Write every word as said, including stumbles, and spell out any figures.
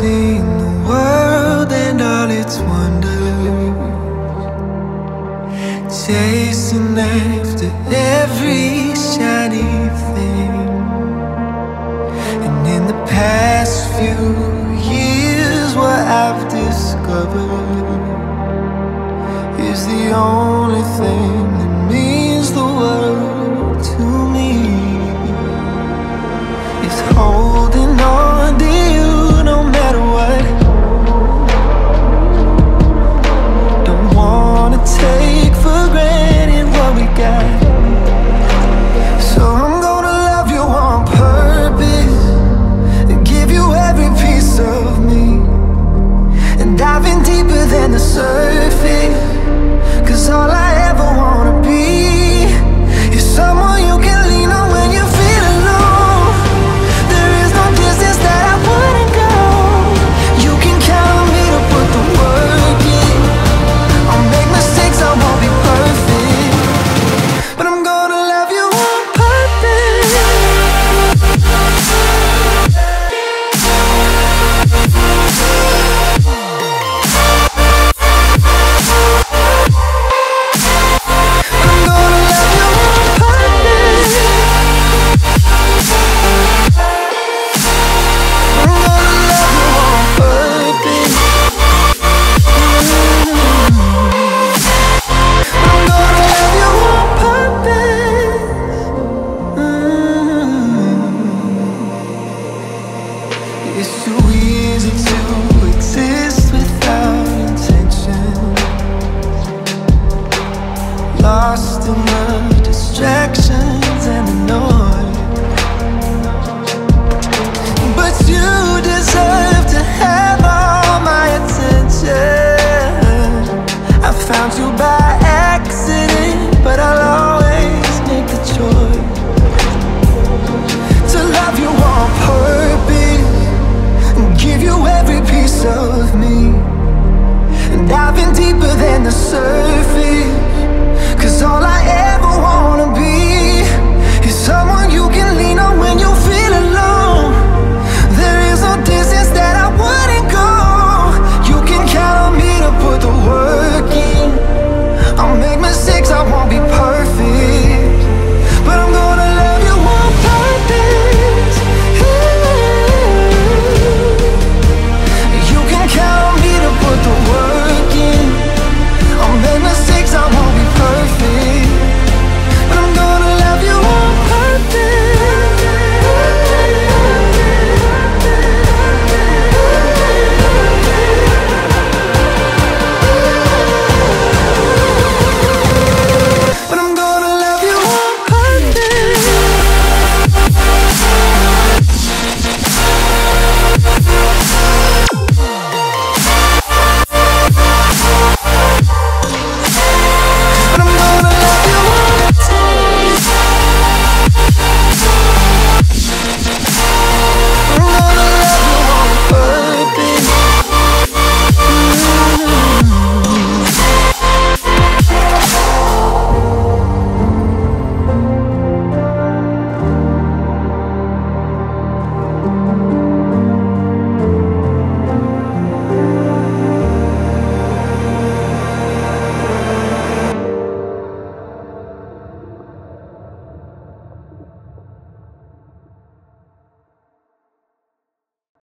seen the world and all its wonders, chasing after every shiny thing. And in the past few years, what I've discovered is the only thing that means the world to me. It's holding on to you no matter what. Don't wanna take for granted what we got, so I'm gonna love you on purpose and give you every piece of me, and dive in deeper than the surface, 'cause all I ever wanna be is someone you can lean on when you feel alone. There is no distance that I wouldn't go. You can count on me to put the work in. I'll make mistakes, I won't be perfect, but I'm gonna love you on purpose. I'm gonna love you on purpose. I'm gonna love you on purpose. I'm gonna love you on purpose. Mm. It's too easy to exist